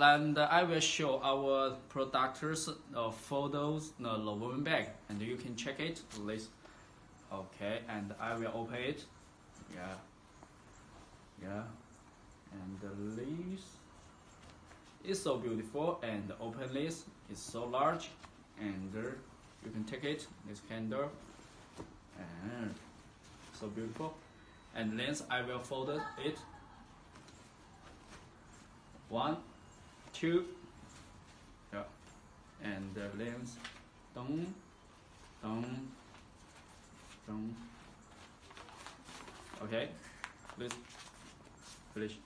and I will show our productors photos, the woven bag, and you can check it. Please. Okay, and I will open it. Yeah, and this is so beautiful. And open this, it's so large, and you can take it. This handle, and so beautiful. And then I will fold it. 1, 2, yeah, and the lens, dong. Okay, let's finish.